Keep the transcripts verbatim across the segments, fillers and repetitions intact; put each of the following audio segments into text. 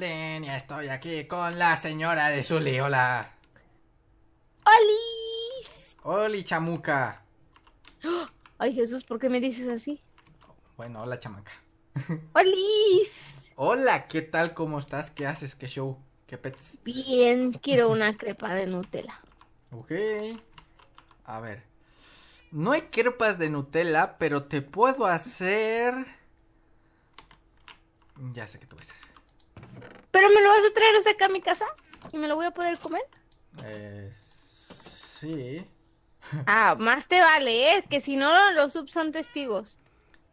Ya estoy aquí con la señora de Zuli, hola. ¡Olis! ¡Oli, chamuca! Ay, Jesús, ¿por qué me dices así? Bueno, hola, chamaca. ¡Olis! Hola, ¿qué tal? ¿Cómo estás? ¿Qué haces? ¿Qué show? ¿Qué pets? Bien, quiero una crepa de Nutella. Ok. A ver. No hay crepas de Nutella, pero te puedo hacer... Ya sé que tú ves. ¿Pero me lo vas a traer hasta acá a mi casa? ¿Y me lo voy a poder comer? Eh... Sí. Ah, más te vale, ¿eh? Que si no, los subs son testigos.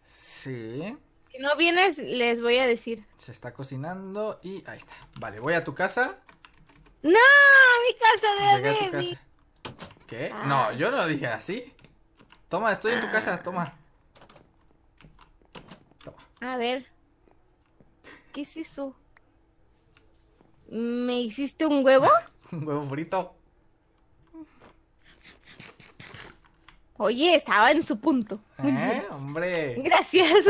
Sí. Si no vienes, les voy a decir. Se está cocinando y... Ahí está. Vale, voy a tu casa. ¡No! ¡A mi casa de Llegué baby! A tu casa. ¿Qué? Ah. No, yo no dije así. Toma, estoy ah. en tu casa, toma. Toma. A ver. ¿Qué es eso? ¿Me hiciste un huevo? ¿Un huevo frito? Oye, estaba en su punto. ¿Eh? ¡Hombre! Gracias.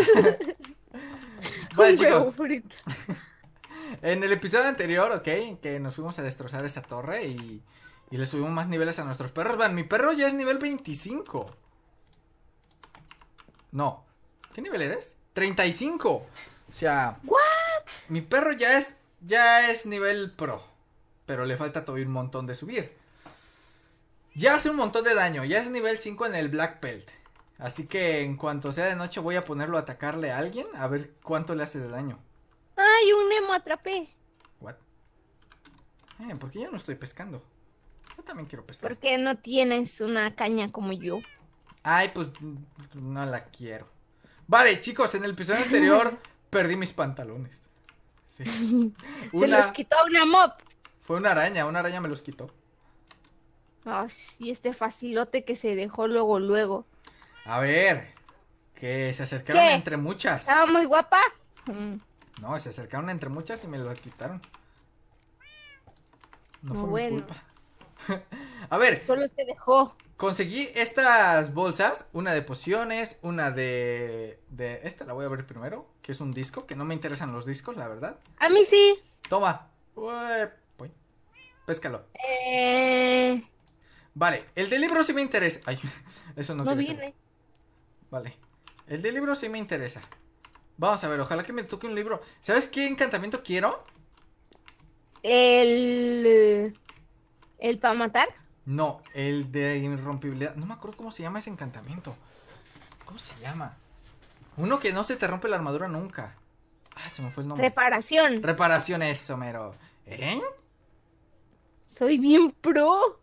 Bueno, chicos, en el episodio anterior, ok, que nos fuimos a destrozar esa torre y, y le subimos más niveles a nuestros perros. Van, mi perro ya es nivel veinticinco. No. ¿Qué nivel eres? treinta y cinco. O sea... ¿What? Mi perro ya es... Ya es nivel pro, pero le falta todavía un montón de subir. Ya hace un montón de daño, ya es nivel cinco en el Black Belt. Así que en cuanto sea de noche voy a ponerlo a atacarle a alguien, a ver cuánto le hace de daño. ¡Ay, un emo atrapé! ¿What? Eh, ¿por qué yo no estoy pescando? Yo también quiero pescar. ¿Por qué no tienes una caña como yo? Ay, pues no la quiero. Vale, chicos, en el episodio anterior perdí mis pantalones. Sí. Una... Se los quitó una mob. Fue una araña, una araña me los quitó. Ay, y este facilote que se dejó luego, luego. A ver, que se acercaron ¿Qué? entre muchas. ¿Estaba muy guapa? No, se acercaron entre muchas y me lo quitaron. No muy fue bueno. mi culpa. A ver. Solo se dejó. Conseguí estas bolsas, una de pociones, una de... de... Esta la voy a ver primero, que es un disco, que no me interesan los discos, la verdad. A mí sí. Toma. Ué, voy. Péscalo. Eh... Vale, el de libro sí me interesa. Ay, eso no, no viene. Ser. Vale, el de libro sí me interesa. Vamos a ver, ojalá que me toque un libro. ¿Sabes qué encantamiento quiero? El... ¿El para matar? No, el de irrompibilidad. No me acuerdo cómo se llama ese encantamiento. ¿Cómo se llama? Uno que no se te rompe la armadura nunca. Ah, se me fue el nombre. Reparación. Reparación, eso, mero. ¿Eh? Soy bien pro.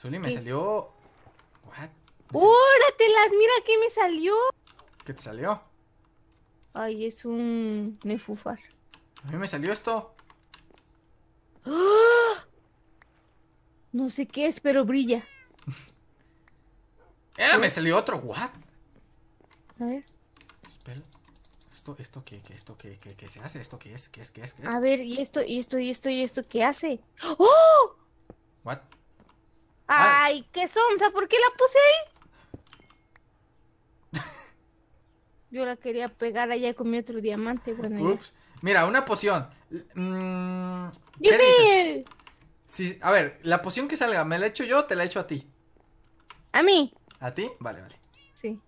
Zuli, me ¿Qué? salió... ¿What? ¡Óratelas! Mira qué me salió. ¿Qué te salió? Ay, es un... nefufar. A mí me salió esto. ¡Ah! No sé qué es, pero brilla. ¡Eh! ¿Qué? Me salió otro, ¿what? A ver. Espera. ¿Esto, esto qué, qué, esto qué, qué, qué se hace? ¿Esto qué es? ¿Qué es? ¿Qué es? ¿Qué es? A ver, y esto, y esto, y esto, y esto, ¿qué hace? ¡Oh! ¿What? ¡Ay, Ay. qué sonza! ¿Por qué la puse ahí? Yo la quería pegar allá con mi otro diamante, bueno. Ups. Ya. Mira, una poción. Mm, ¿Qué ¡Yupi! dices? Sí, a ver, la poción que salga, ¿me la echo yo o te la echo a ti? ¿A mí? ¿A ti? Vale, vale. Sí.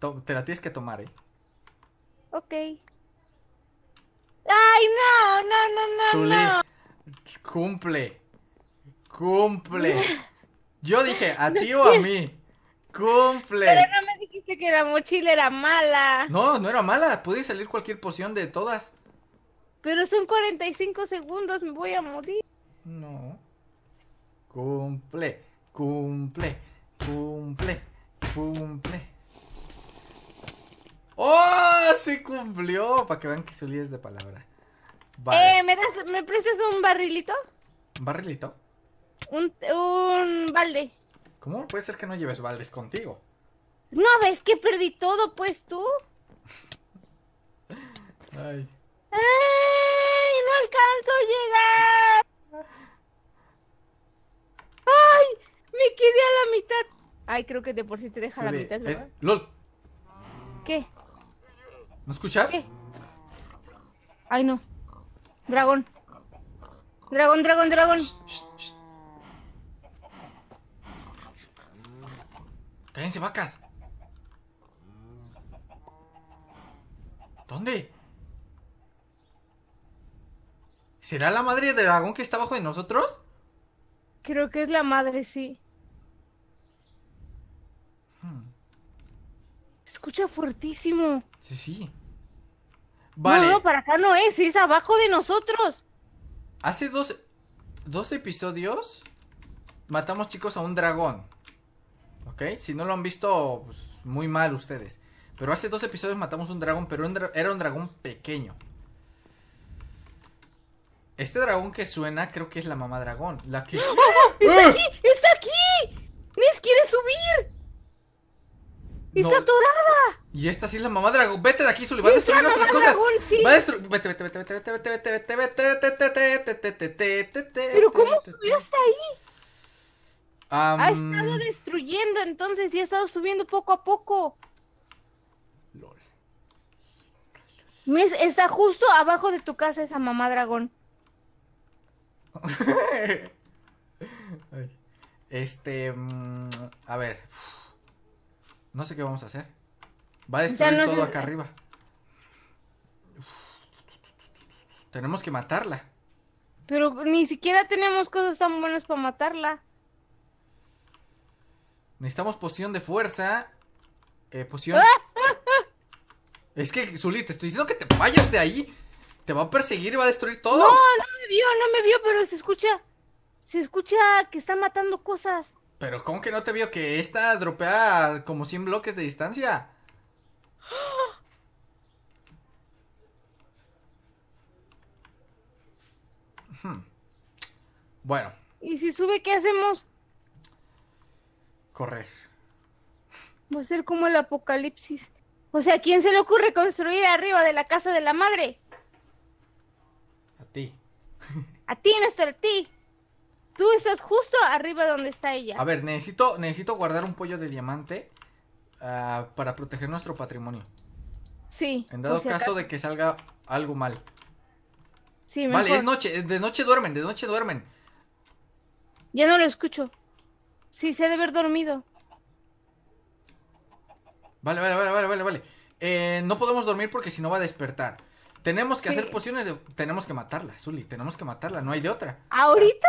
To- te la tienes que tomar, ¿eh? Ok. ¡Ay, no! ¡No, no, no, Zuli, no! Cumple. Cumple. Yo dije, ¿a ti o a mí? ¡Cumple! Pero no me dijiste que la mochila era mala. No, no era mala. Pude salir cualquier poción de todas. Pero son cuarenta y cinco segundos, me voy a morir. No. Cumple, cumple, cumple, cumple. ¡Oh! ¡Sí cumplió! Para que vean que Zuli es de palabra. Vale. Eh, ¿me das, me prestas un barrilito? ¿Un barrilito? Un, un balde. ¿Cómo puede ser que no lleves baldes contigo? No, ves que perdí todo, pues tú. Ay. ¡Ay! ¡No alcanzo a llegar! ¡Ay! Me quedé a la mitad. Ay, creo que de por sí te deja Zuli, la mitad, ¿no? Es... ¡Lol! ¿Qué? ¿No escuchas? ¿Qué? Ay, no. Dragón. Dragón, dragón, dragón. Shh, shh, shh. Cállense, vacas. ¿Dónde? ¿Será la madre del dragón que está abajo de nosotros? Creo que es la madre, sí. Hmm. Se escucha fuertísimo. Sí, sí. Vale. No, no, para acá no es, es abajo de nosotros. Hace dos, dos episodios matamos, chicos, a un dragón. ¿Ok? Si no lo han visto, pues, muy mal ustedes. Pero hace dos episodios matamos un dragón, pero un dra- era un dragón pequeño. Este dragón que suena creo que es la mamá dragón. La que... ¡Oh! ¡Está ¡Ah! aquí! ¡Está aquí! ¡Nis quiere subir! No. ¡Está atorada! Y esta sí es la mamá dragón. Vete de aquí, Sully. Va a destruir nuestras cosas. Dragón, sí. Va a destruir. Vete, vete, vete, vete, vete, vete, vete, vete, vete, vete, vete. Pero ¿cómo subió hasta ahí? Um... Ha estado destruyendo entonces y ha estado subiendo poco a poco. Lol. Nis, está justo abajo de tu casa esa mamá dragón. Este, a ver, no sé qué vamos a hacer. Va a destruir no todo acá se... arriba. Tenemos que matarla. Pero ni siquiera tenemos cosas tan buenas para matarla. Necesitamos poción de fuerza. Eh, poción. Es que, Zuli, te estoy diciendo que te vayas de ahí. Te va a perseguir y va a destruir todo. No, no me vio, no me vio, pero se escucha. Se escucha que está matando cosas. Pero ¿cómo que no te vio? Que esta dropea como cien bloques de distancia. hmm. Bueno. ¿Y si sube qué hacemos? Correr. Va a ser como el apocalipsis. O sea, ¿quién se le ocurre construir arriba de la casa de la madre? Ti. A ti, Néstor, a ti. Tú estás justo arriba donde está ella. A ver, necesito, necesito guardar un pollo de diamante uh, para proteger nuestro patrimonio. Sí. En dado si caso acaso. de que salga algo mal. Sí, mejor. Vale, es noche, de noche duermen, de noche duermen. Ya no lo escucho. Sí, se ha de haber dormido. Vale, vale, vale, vale, vale, vale. Eh, no podemos dormir porque si no va a despertar. Tenemos que sí. hacer pociones de... Tenemos que matarla, Zuli, tenemos que matarla, no hay de otra. ¿Ahorita?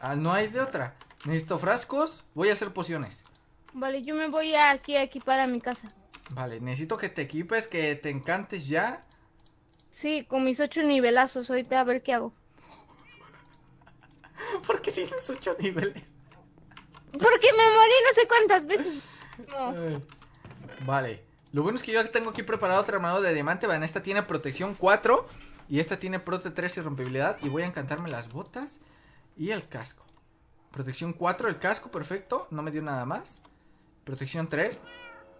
Ah, no hay de otra. Necesito frascos, voy a hacer pociones. Vale, yo me voy aquí a equipar a mi casa. Vale, necesito que te equipes, que te encantes ya. Sí, con mis ocho nivelazos, ahorita a ver qué hago. ¿Por qué tienes ocho niveles? Porque me morí no sé cuántas veces. No. Vale. Lo bueno es que yo tengo aquí preparado otra armadura de diamante. Van, esta tiene protección cuatro y esta tiene prote tres y rompibilidad. Y voy a encantarme las botas y el casco. Protección cuatro, el casco, perfecto. No me dio nada más. Protección tres.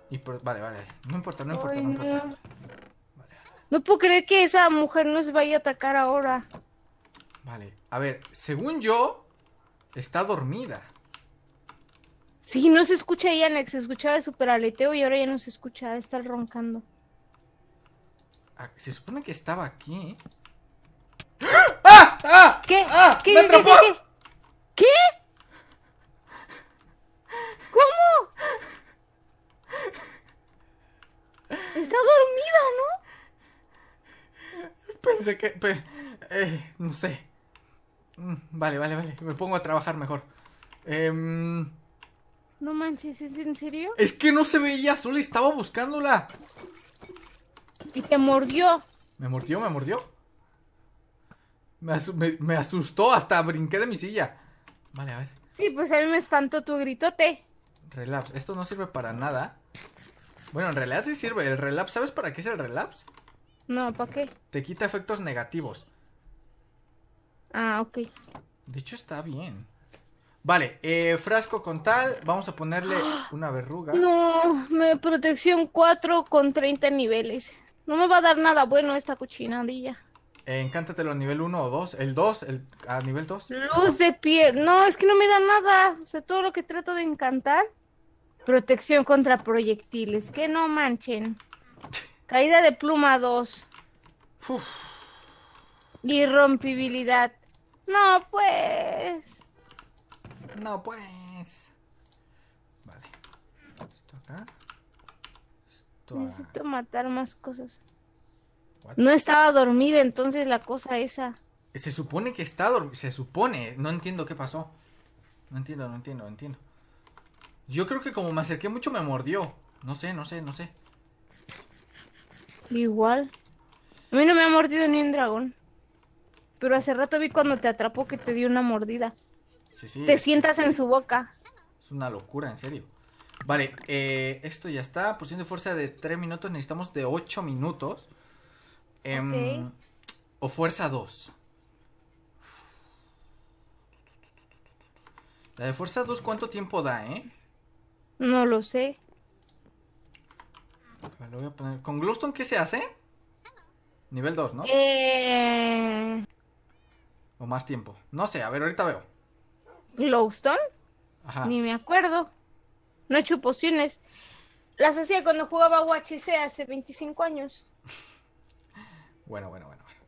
Y pro... Vale, vale. No importa, no importa, Ay, no importa. No. Vale. No puedo creer que esa mujer nos vaya a atacar ahora. Vale, a ver, según yo, está dormida. Sí, no se escucha ya, Alex, se escuchaba de super aleteo y ahora ya no se escucha, de estar roncando. Ah, se supone que estaba aquí. ¡Ah! ¡Ah! ¿Qué? ¡Ah! ¿Qué? ¿Me qué, atrapó? Qué, qué, ¿Qué? ¿Cómo? Está dormida, ¿no? Pensé que... Pe, eh, no sé. Vale, vale, vale, me pongo a trabajar mejor. Eh... No manches, ¿es en serio? Es que no se veía, Zuli, estaba buscándola. Y te mordió. Me mordió, me mordió. Me, asu me, me asustó, hasta brinqué de mi silla. Vale, a ver. Sí, pues a mí me espantó tu gritote. Relapse, esto no sirve para nada. Bueno, en realidad sí sirve. El relapse, ¿sabes para qué es el relapse? No, ¿para qué? Te quita efectos negativos. Ah, ok. De hecho está bien. Vale, eh, frasco con tal, vamos a ponerle una verruga. No, me protección cuatro con treinta niveles. No me va a dar nada bueno esta cochinadilla. Eh, encántatelo a nivel uno o dos, el dos, el, a nivel dos. Luz de piel, no, es que no me da nada. O sea, todo lo que trato de encantar. Protección contra proyectiles, que no manchen. Caída de pluma dos. Uf. Irrompibilidad. No, pues. No, pues. Vale. Esto acá. Esto Necesito acá. matar más cosas. What? No estaba dormida entonces la cosa esa. Se supone que está dormida. Se supone. No entiendo qué pasó. No entiendo, no entiendo, no entiendo. Yo creo que como me acerqué mucho me mordió. No sé, no sé, no sé. Igual. A mí no me ha mordido ni un dragón. Pero hace rato vi cuando te atrapó que te dio una mordida. Sí, sí. Te sientas en su boca. Es una locura, en serio. Vale, eh, esto ya está. Posición de fuerza de tres minutos. Necesitamos de ocho minutos. Eh, okay. O fuerza dos. La de fuerza dos, ¿cuánto tiempo da, eh? No lo sé. Vale, lo voy a poner. ¿Con Glowstone qué se hace? Nivel dos, ¿no? Eh... O más tiempo. No sé, a ver, ahorita veo. ¿Glowstone? Ajá. Ni me acuerdo. No he hecho pociones. Las hacía cuando jugaba U H C hace veinticinco años. Bueno, bueno, bueno, bueno.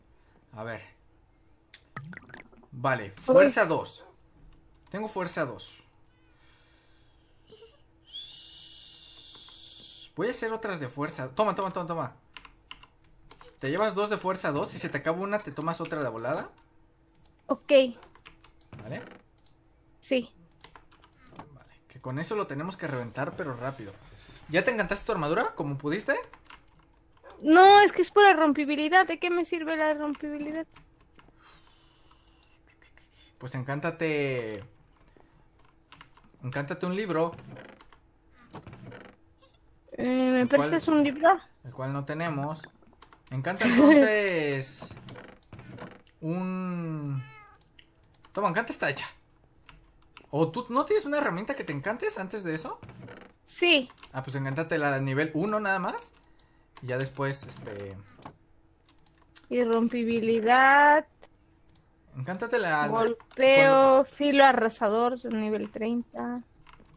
A ver. Vale, fuerza Uy. dos. Tengo fuerza dos. Voy a hacer otras de fuerza. Toma, toma, toma, toma. Te llevas dos de fuerza dos. Si se te acaba una, te tomas otra de volada. Ok. ¿Vale? Sí. Vale, que con eso lo tenemos que reventar, pero rápido. ¿Ya te encantaste tu armadura? ¿Como pudiste? No, es que es pura rompibilidad. ¿De qué me sirve la rompibilidad? Pues encántate. Encántate un libro. Eh, ¿Me prestas cual... un libro? El cual no tenemos. Encanta entonces un... Toma, encanta está hecha. ¿O tú no tienes una herramienta que te encantes antes de eso? Sí. Ah, pues encántate la nivel uno nada más. Y ya después, este... Irrompibilidad. Encántate la... Golpeo, filo arrasador, nivel treinta.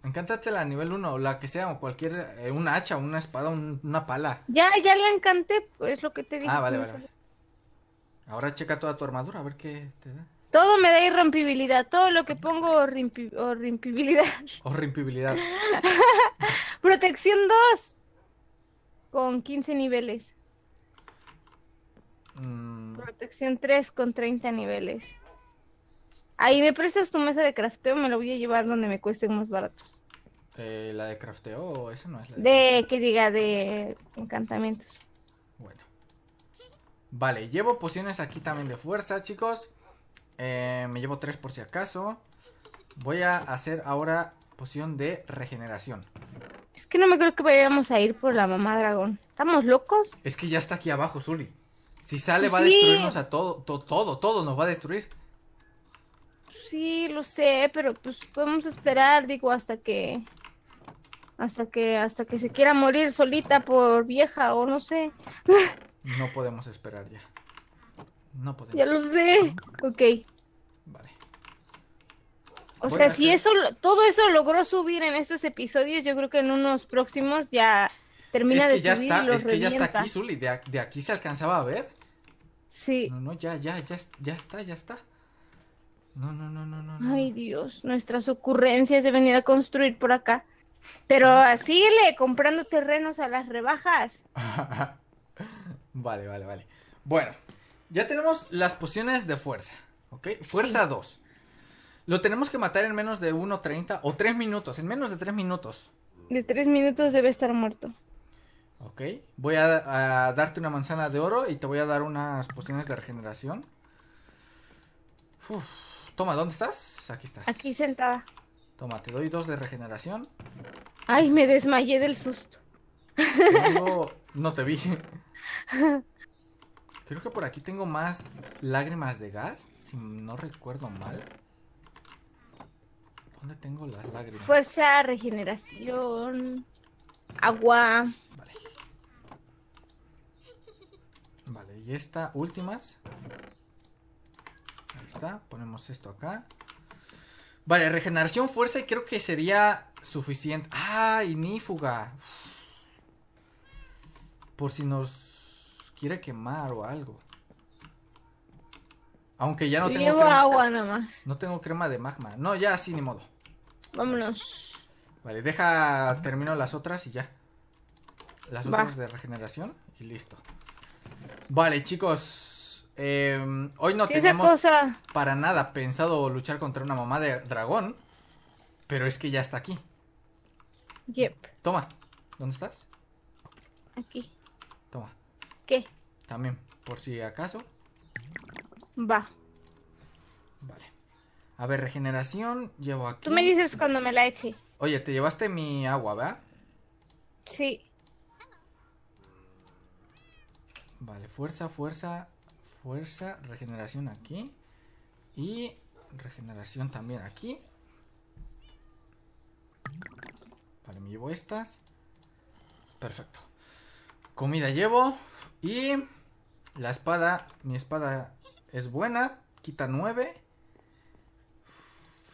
Encántate la nivel uno, la que sea, o cualquier, eh, una hacha, una espada, un, una pala. Ya, ya la encanté, pues lo que te digo. Ah, vale, vale, vale. Ahora checa toda tu armadura, a ver qué te da. Todo me da irrompibilidad, todo lo que pongo orrimpi, orrimpibilidad. Orrimpibilidad. Protección dos. Con quince niveles. Mm. Protección tres con treinta niveles. Ahí me prestas tu mesa de crafteo, me la voy a llevar donde me cuesten más baratos. Eh, ¿La de crafteo o esa no es la de...? De, que diga, de encantamientos. Bueno. Vale, llevo pociones aquí también de fuerza, chicos. Eh, me llevo tres por si acaso. Voy a hacer ahora poción de regeneración. Es que no me creo que vayamos a ir por la mamá dragón. ¿Estamos locos? Es que ya está aquí abajo, Zuli. Si sale va sí. a destruirnos a todo, to, todo, todo nos va a destruir. Sí, lo sé, pero pues podemos esperar, digo, hasta que, hasta que, hasta que se quiera morir solita por vieja o no sé. No podemos esperar ya. No podemos. Ya lo sé. Ok. Vale. O Voy sea, si hacer... eso, todo eso logró subir en estos episodios, yo creo que en unos próximos ya termina es que de ya subir está, y los Es revienta. que ya está aquí, Zuli, de, a, de aquí se alcanzaba a ver. Sí. No, no, ya, ya, ya, ya está, ya está. No, no, no, no, no. Ay, Dios, nuestras ocurrencias de venir a construir por acá. Pero síguele comprando terrenos a las rebajas. Vale, vale, vale. Bueno, ya tenemos las pociones de fuerza, ¿ok? Fuerza sí. dos. Lo tenemos que matar en menos de uno treinta o tres minutos, en menos de tres minutos. De tres minutos debe estar muerto. Ok, voy a, a darte una manzana de oro y te voy a dar unas pociones de regeneración. Uf. Toma, ¿dónde estás? Aquí estás. Aquí sentada. Toma, te doy dos de regeneración. Ay, me desmayé del susto. Tengo... No te vi. Creo que por aquí tengo más lágrimas de gas, si no recuerdo mal. ¿Dónde tengo las lágrimas? Fuerza, regeneración, agua. Vale. Vale, y esta, últimas. Ahí está, ponemos esto acá. Vale, regeneración, fuerza y creo que sería suficiente. ¡Ah! Y nífuga. Por si nos quiere quemar o algo. Aunque ya no tengo Llevo crema. agua nada más. No tengo crema de magma. No, ya así ni modo. Vámonos. Vale, deja, termino las otras y ya. Las Va. otras de regeneración y listo. Vale, chicos. Eh, hoy no tenemos cosa? para nada pensado luchar contra una mamá de dragón. Pero es que ya está aquí. Yep. Toma. ¿Dónde estás? Aquí. Toma. ¿Qué? También, por si acaso. Va. Vale. A ver, regeneración, llevo aquí. Tú me dices cuando me la eche. Oye, te llevaste mi agua, ¿verdad? Sí. Vale, fuerza, fuerza, fuerza, regeneración aquí. Y regeneración también aquí. Vale, me llevo estas. Perfecto. Comida llevo. Y la espada, mi espada es buena. Quita nueve.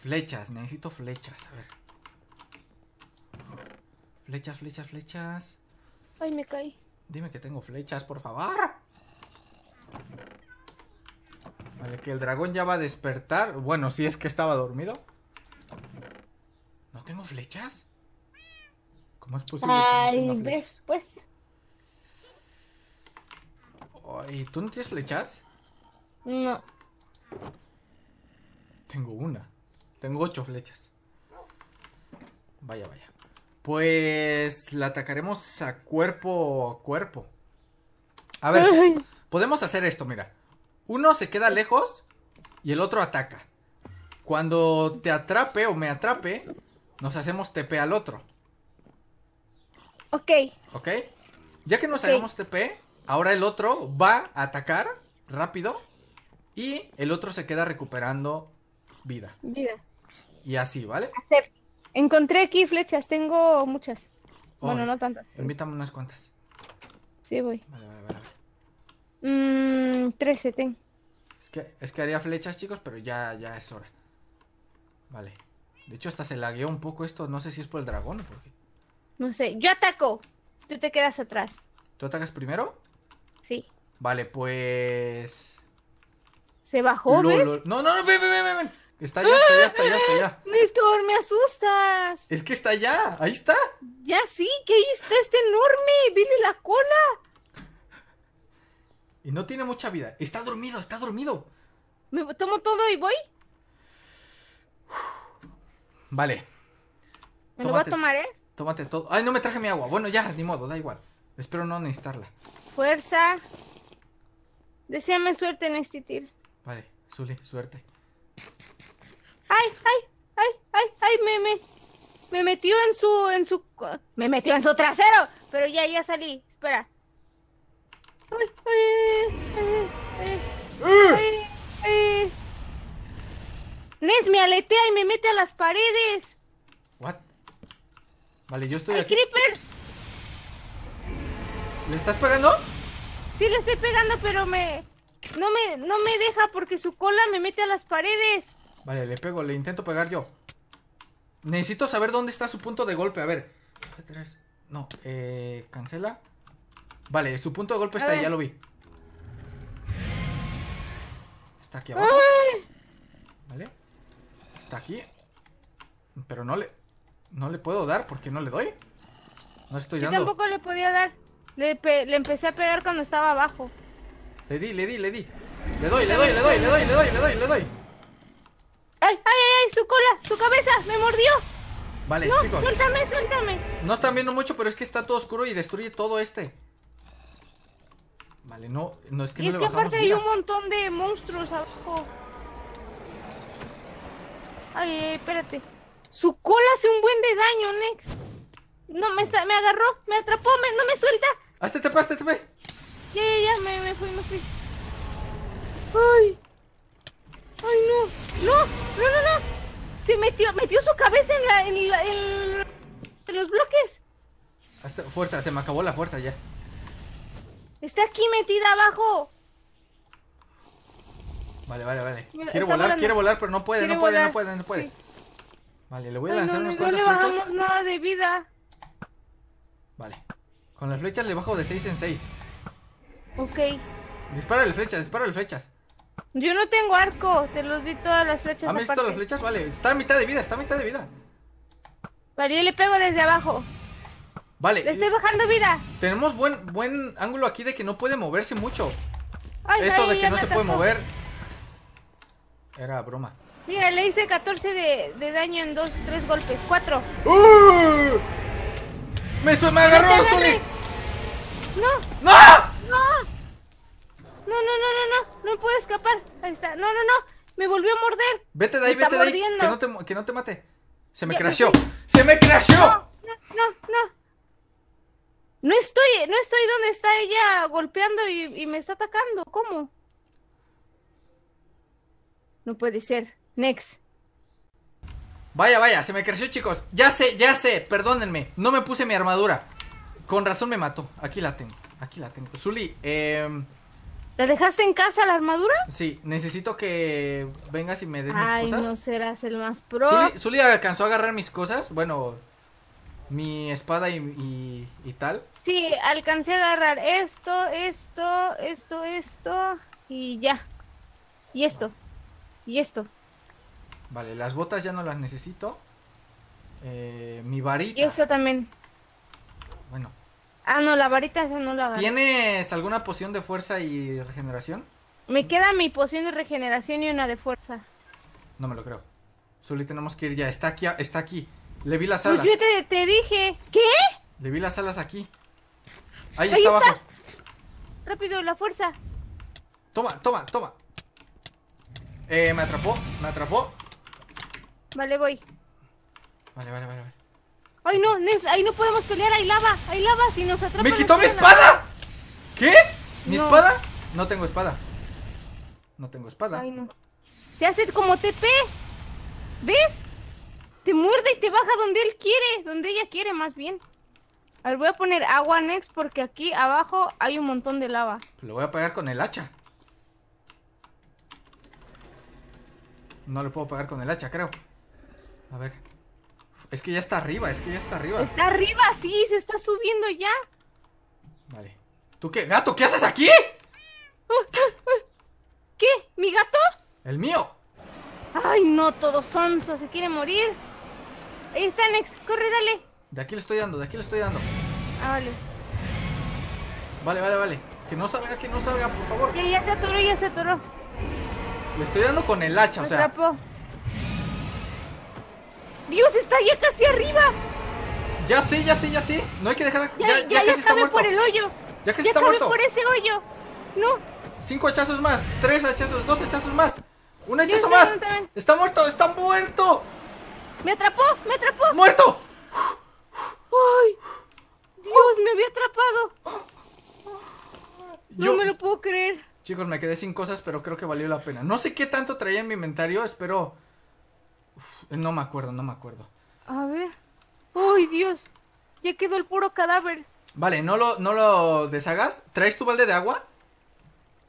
Flechas, necesito flechas, a ver. Flechas, flechas, flechas. Ay, me caí. Dime que tengo flechas, por favor. Vale, que el dragón ya va a despertar. Bueno, si es que estaba dormido. ¿No tengo flechas? ¿Cómo es posible que no tenga flechas? Ay, ves, pues. Ay, ¿tú no tienes flechas? No. Tengo una. Tengo ocho flechas. Vaya, vaya. Pues la atacaremos a cuerpo a cuerpo. A ver, Ay. podemos hacer esto, mira. Uno se queda lejos y el otro ataca. Cuando te atrape o me atrape, nos hacemos T P al otro. Ok. Ok. Ya que nos okay. hagamos T P, ahora el otro va a atacar rápido y el otro se queda recuperando vida. Vida. Y así, ¿vale? Acepto. Encontré aquí flechas, tengo muchas. Oh, bueno, no tantas. Invítame unas cuantas. Sí, voy. Vale, vale, vale. Mmm, trece, ten. Es que, es que haría flechas, chicos, pero ya, ya es hora. Vale. De hecho, hasta se lagueó un poco esto. No sé si es por el dragón o por qué. No sé. Yo ataco. Tú te quedas atrás. ¿Tú atacas primero? Sí. Vale, pues... Se bajó, lo, ¿ves? Lo... No, no, no, ven, ven, ven, ven. Está allá, está allá, está allá, está allá. Néstor, me asustas. Es que está allá, ahí está. Ya sí, que ahí está, este enorme. Vile la cola. Y no tiene mucha vida. Está dormido, está dormido. Me tomo todo y voy. Vale. Me lo voy a tomar, ¿eh? Tómate todo. Ay, no me traje mi agua. Bueno, ya, ni modo, da igual. Espero no necesitarla. Fuerza. Deseame suerte en este tiro. Vale, Zuli, suerte. Ay, ay, ay, ay, ay, me, me, me metió en su, en su, me metió en su trasero, pero ya, ya salí, espera. Ay, ay, ay, ay, ay, ay, ay. Nes me aletea y me mete a las paredes. What? Vale, yo estoy ay, aquí. Creepers. ¿Le estás pegando? Sí, le estoy pegando, pero me, no me, no me deja porque su cola me mete a las paredes. Vale, le pego, le intento pegar yo. Necesito saber dónde está su punto de golpe, a ver. No, eh, cancela. Vale, su punto de golpe está ahí, ya lo vi. Está aquí abajo. Vale. Está aquí. Pero no le no le puedo dar porque no le doy. No estoy dando. Yo tampoco le podía dar. Le, pe le empecé a pegar cuando estaba abajo. Le di, le di, le di. Le doy, le doy, le doy, le doy, le doy, le doy, le doy. ¡Ay, ay, ay! ¡Su cola! ¡Su cabeza! ¡Me mordió! Vale, no, chicos. ¡Suéltame, suéltame! No están viendo mucho, pero es que está todo oscuro y destruye todo este. Vale, no, no es que y no es le que aparte vida. Hay un montón de monstruos abajo. Ay, ay, espérate. Su cola hace un buen de daño, Nex. No, me está, me agarró, me atrapó, me, no me suelta. ¡Hazte T P, hazte T P! Ya, ya, ya, me, me fui, me fui. ¡Ay! ¡Ay, no! ¡No! ¡No, no, no! Se metió, metió su cabeza en la... en, la, en, en los bloques. Hasta, fuerza, se me acabó la fuerza ya. Está aquí metida abajo. Vale, vale, vale. Quiere está volar, volando. quiere volar, pero no puede, quiere no puede, volar. no puede, no puede. Sí. Vale, le voy a Ay, lanzar no, unos no cuantos flechas. No le bajamos flechas. nada de vida. Vale. Con las flechas le bajo de seis en seis. Ok. Dispárale flechas, dispárale flechas. Yo no tengo arco, te los di todas las flechas. ¿Han visto aparte. las flechas? Vale, está a mitad de vida, está a mitad de vida. Vale, yo le pego desde abajo. Vale. Le estoy bajando vida. Tenemos buen buen ángulo aquí de que no puede moverse mucho. Ay, Eso ay, de que no se atacó. puede mover. Era broma. Mira, le hice catorce de, de daño en dos, tres golpes, cuatro. ¡Uh! Me, su me agarró, no Zuli. No. No. No. No, no, no, no, no, no puedo escapar. Ahí está. No, no, no. Me volvió a morder. Vete de ahí, me vete de ahí. Que no, te, que no te mate. Se me crasheó. Se me crasheó. No, no, no. No estoy, no estoy donde está ella golpeando y, y me está atacando. ¿Cómo? No puede ser. Next. Vaya, vaya, se me creció, chicos. Ya sé, ya sé, perdónenme. No me puse mi armadura. Con razón me mató. Aquí la tengo, aquí la tengo. Zuli, eh... ¿la dejaste en casa la armadura? Sí, necesito que vengas y me des Ay, mis cosas. Ay, no serás el más pro. Zuli, Zuli alcanzó a agarrar mis cosas. Bueno, mi espada y, y, y tal. Sí, alcancé a agarrar esto, esto, esto, esto. Y ya. Y esto. Y esto. Vale, las botas ya no las necesito. Eh, mi varita. Y esto también. Bueno. Ah, no, la varita esa no la agarré. ¿Tienes alguna poción de fuerza y regeneración? Me queda mi poción de regeneración y una de fuerza. No me lo creo. Zuli, tenemos que ir ya. Está aquí, está aquí. Le vi las alas. Pues yo te, te dije. ¿Qué? Le vi las alas aquí. Ahí, Ahí está, está abajo. Rápido, la fuerza. Toma, toma, toma. Eh, me atrapó, me atrapó. Vale, voy. Vale, vale, vale, vale. Ay, no, Nes, ahí no podemos pelear, hay lava, hay lava, si nos atrapan. ¡Me quitó mi espada! ¿Qué? ¿Mi no. espada? No tengo espada. No tengo espada. Ay, no. Te hace como T P. ¿Ves? Te muerde y te baja donde él quiere, donde ella quiere, más bien. A ver, voy a poner agua, Nex, porque aquí abajo hay un montón de lava. Lo voy a pegar con el hacha. No lo puedo pegar con el hacha, creo. A ver. Es que ya está arriba, es que ya está arriba. Está arriba, sí, se está subiendo ya. Vale. ¿Tú qué? ¡Gato! ¿Qué haces aquí? ¿Qué? ¿Mi gato? ¡El mío! Ay, no, todos sonsos, se quiere morir. Ahí está, Nex, corre, dale. De aquí le estoy dando, de aquí le estoy dando. Ah, vale. Vale, vale, vale. Que no salga, que no salga, por favor. Ya, ya se atoró, ya se atoró. Le estoy dando con el hacha, Me o sea. Atrapó. Dios, está ya casi arriba. Ya sé, ya sé, ya sé. No hay que dejar. Ya, ya, ya, ya, ya casi está muerto. por el hoyo. Ya casi ya está muerto. por ese hoyo. No. Cinco hachazos más, tres hachazos, dos hachazos más. Un hachazo más. También. Está muerto, está muerto. Me atrapó, me atrapó. Muerto. Ay, Dios, me había atrapado. No Yo... me lo puedo creer. Chicos, me quedé sin cosas, pero creo que valió la pena. No sé qué tanto traía en mi inventario, espero... Uf, no me acuerdo, no me acuerdo. A ver... ¡Ay, Dios! Ya quedó el puro cadáver. Vale, no lo, no lo deshagas. ¿Traes tu balde de agua?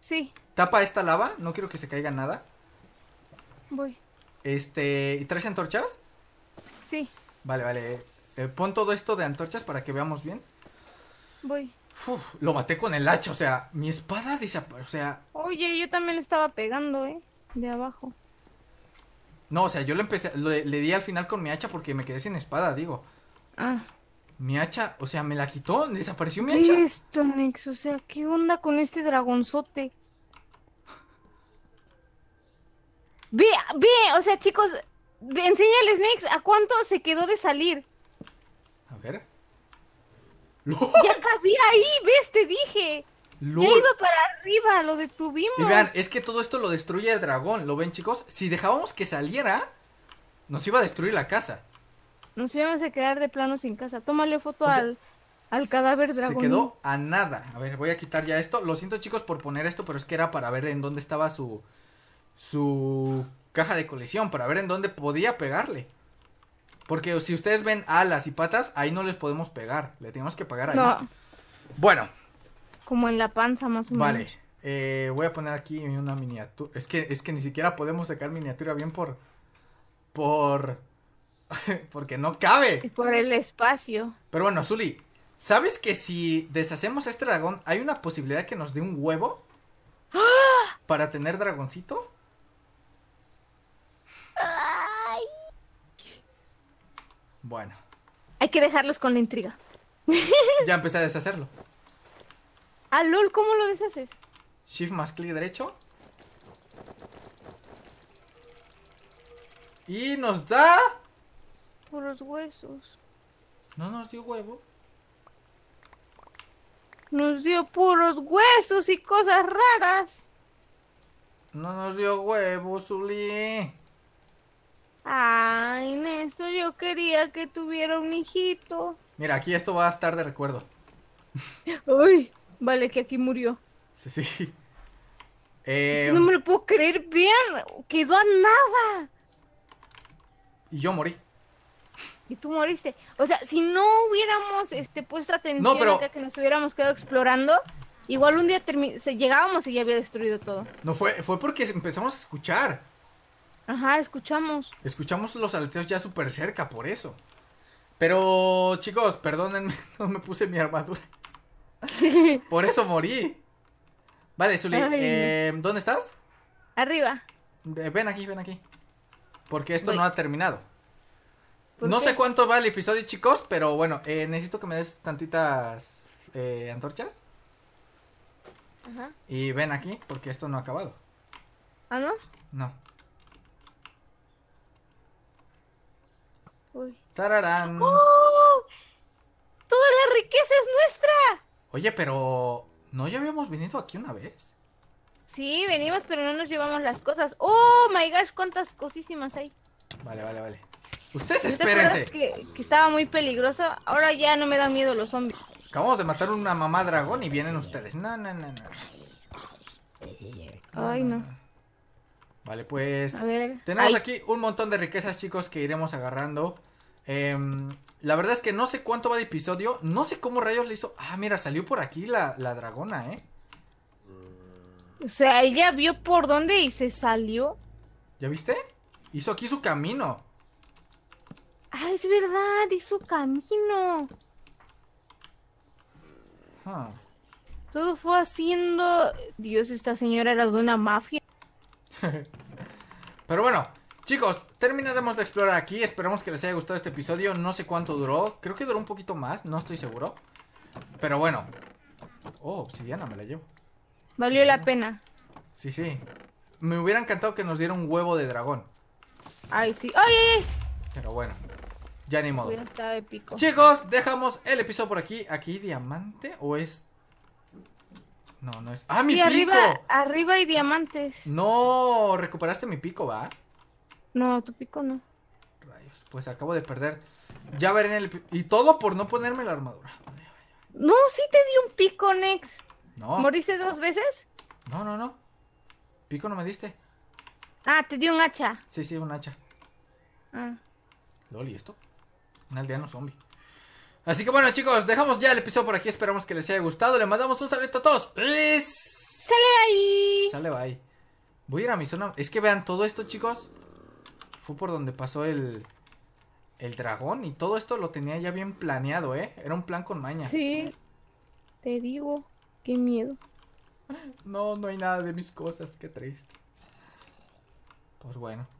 Sí. Tapa esta lava, no quiero que se caiga nada. Voy. Este... ¿Y traes antorchas? Sí. Vale, vale. Eh, pon todo esto de antorchas para que veamos bien. Voy. Uf, lo maté con el hacha, o sea, mi espada desapareció, o sea... Oye, yo también le estaba pegando, ¿eh? De abajo. No, o sea, yo le empecé, le, le di al final con mi hacha porque me quedé sin espada, digo. Ah. Mi hacha, o sea, me la quitó, desapareció mi hacha. Esto, Nex, o sea, ¿qué onda con este dragonzote? Ve, ve, o sea, chicos, ve, enséñales, Nex, ¿a cuánto se quedó de salir? A ver... ¡Lol! Ya cabía ahí, ves, te dije. ¡Lol! Ya iba para arriba, lo detuvimos. Y vean, es que todo esto lo destruye el dragón, ¿lo ven, chicos? Si dejábamos que saliera, nos iba a destruir la casa. Nos íbamos a quedar de plano sin casa. Tómale foto o sea, al, al cadáver dragón. Se quedó a nada. A ver, voy a quitar ya esto. Lo siento, chicos, por poner esto, pero es que era para ver en dónde estaba su... Su caja de colisión, para ver en dónde podía pegarle. Porque si ustedes ven alas y patas, ahí no les podemos pegar. Le tenemos que pegar ahí. No. Bueno. Como en la panza, más o menos. Vale. Eh, voy a poner aquí una miniatura. Es que, es que ni siquiera podemos sacar miniatura bien por... Por... porque no cabe. Y por el espacio. Pero bueno, Zuli, ¿sabes que si deshacemos a este dragón, hay una posibilidad que nos dé un huevo? ¡Ah! ¿Para tener dragoncito? Ay. Bueno. Hay que dejarlos con la intriga. Ya empecé a deshacerlo. Ah, lol, ¿cómo lo deshaces? Shift más clic derecho. Y nos da... por los huesos. No nos dio huevo. Nos dio puros huesos y cosas raras. No nos dio huevo, Zuli. Ay, Néstor, yo quería que tuviera un hijito. Mira, aquí esto va a estar de recuerdo. Uy, vale, que aquí murió. Sí, sí. Eh... Es que no me lo puedo creer bien. Quedó a nada. Y yo morí. Y tú moriste. O sea, si no hubiéramos este, puesto atención no, pero... a que nos hubiéramos quedado explorando, igual un día se llegábamos y ya había destruido todo. No, fue, fue porque empezamos a escuchar. Ajá, escuchamos. Escuchamos los aleteos ya súper cerca, por eso. Pero, chicos, perdónenme, no me puse mi armadura. Por eso morí. Vale, Zuli, eh, ¿dónde estás? Arriba. Ven aquí, ven aquí. Porque esto Voy. no ha terminado. No qué? sé cuánto va el episodio, chicos, pero bueno, eh, necesito que me des tantitas eh, antorchas. Ajá. Y ven aquí, porque esto no ha acabado. ¿Ah, no? No. Uy. ¡Tararán! ¡Oh! ¡Toda la riqueza es nuestra! Oye, pero... ¿no ya habíamos venido aquí una vez? Sí, venimos, pero no nos llevamos las cosas. ¡Oh, my gosh! ¡Cuántas cosísimas hay! Vale, vale, vale. Ustedes espérense. Que, que estaba muy peligroso. Ahora ya no me dan miedo los zombies. Acabamos de matar una mamá dragón y vienen ustedes. No, no, no, no. Ay, no. Vale, pues a ver. Tenemos Ay. aquí un montón de riquezas, chicos, que iremos agarrando. eh, La verdad es que no sé cuánto va de episodio. No sé cómo rayos le hizo. Ah, mira, salió por aquí la, la dragona, eh O sea, ella vio por dónde y se salió. ¿Ya viste? Hizo aquí su camino. Ah, es verdad, hizo camino. Huh. Todo fue haciendo... Dios, esta señora era de una mafia. Pero bueno, chicos, terminaremos de explorar aquí. Esperamos que les haya gustado este episodio. No sé cuánto duró, creo que duró un poquito más. No estoy seguro, pero bueno. Oh, obsidiana, me la llevo. Valió la pena. Sí, sí. Me hubiera encantado que nos diera un huevo de dragón. Ay, sí. ¡Ay, ay, ay! Pero bueno, ya ni modo. Está épico. Chicos, dejamos el episodio por aquí. ¿Aquí diamante o es...? No, no es... ¡Ah, mi sí, pico! Arriba, arriba hay diamantes. No, recuperaste mi pico, ¿va? No, tu pico no. Rayos, pues acabo de perder. Ya veré en el... Y todo por no ponerme la armadura. No, sí te di un pico, Nex. No. ¿Moriste dos veces? No, no, no. Pico no me diste. Ah, te di un hacha. Sí, sí, un hacha. Ah. Loli, esto. Un aldeano zombie. Así que bueno, chicos, dejamos ya el episodio por aquí. Esperamos que les haya gustado. Le mandamos un saludo a todos. ¡Sale ahí! Sale ahí. Voy a ir a mi zona. Es que vean todo esto, chicos. Fue por donde pasó el... el dragón. Y todo esto lo tenía ya bien planeado, ¿eh? Era un plan con maña. Sí. Te digo, qué miedo. No, no hay nada de mis cosas. Qué triste. Pues bueno.